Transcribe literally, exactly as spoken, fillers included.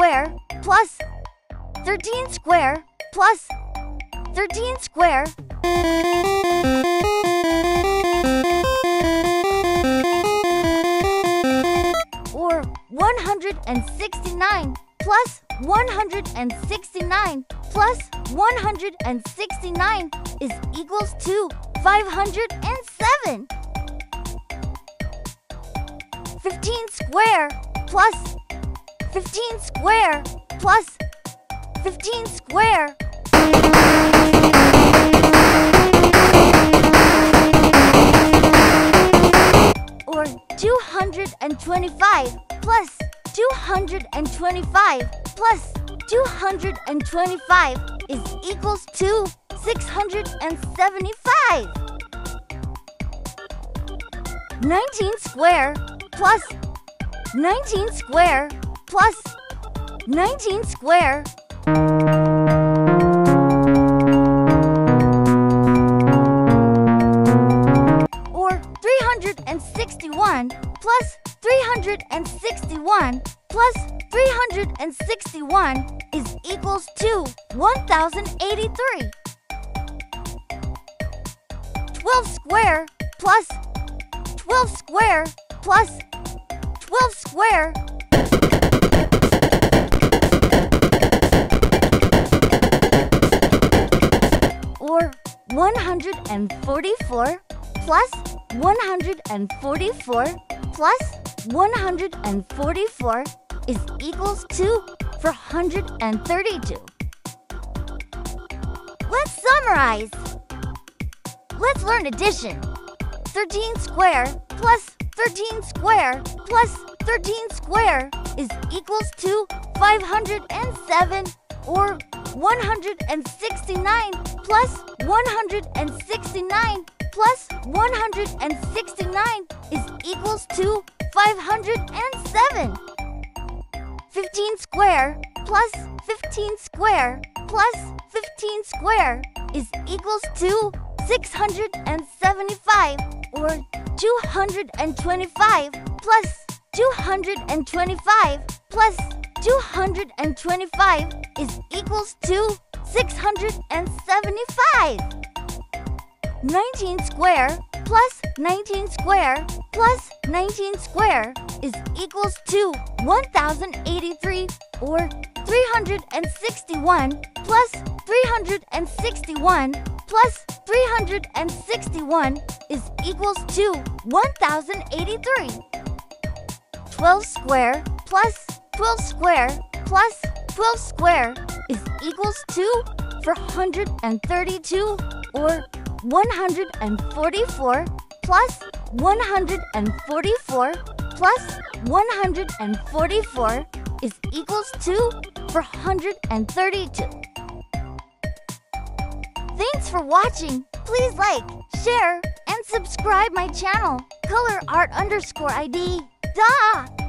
square plus thirteen square plus thirteen square. Or one hundred sixty-nine plus one hundred sixty-nine plus one hundred sixty-nine is equals to five hundred seven. fifteen square plus fifteen square plus fifteen square. Or two hundred twenty-five plus two hundred twenty-five plus two hundred twenty-five is equals to six hundred seventy-five. nineteen square plus nineteen square plus nineteen square. Or three hundred sixty-one plus three hundred sixty-one plus three hundred sixty-one is equals to one thousand eighty-three. twelve square plus twelve square plus twelve square. Or one hundred forty-four plus one hundred forty-four plus one hundred forty-four is equals to four hundred thirty-two. Let's summarize. Let's learn addition. thirteen square plus thirteen square plus thirteen square is equals to five hundred seven, or one hundred sixty-nine plus one hundred sixty-nine plus one hundred sixty-nine is equals to five hundred seven. fifteen square plus fifteen square plus fifteen square is equals to six hundred seventy-five, or two hundred twenty-five plus two hundred twenty-five plus two hundred twenty-five is equals to six hundred seventy-five. nineteen square plus nineteen square plus nineteen square is equals to one thousand eighty-three, or three hundred sixty-one plus three hundred sixty-one plus three hundred sixty-one is equals to one thousand eighty-three. twelve square plus twelve square plus twelve square is equals to four hundred thirty-two, or one hundred forty-four plus one hundred forty-four plus one hundred forty-four is equals to four hundred thirty-two. Thanks for watching. Please like, share, and subscribe my channel, ColorArt underscore I D. Duh!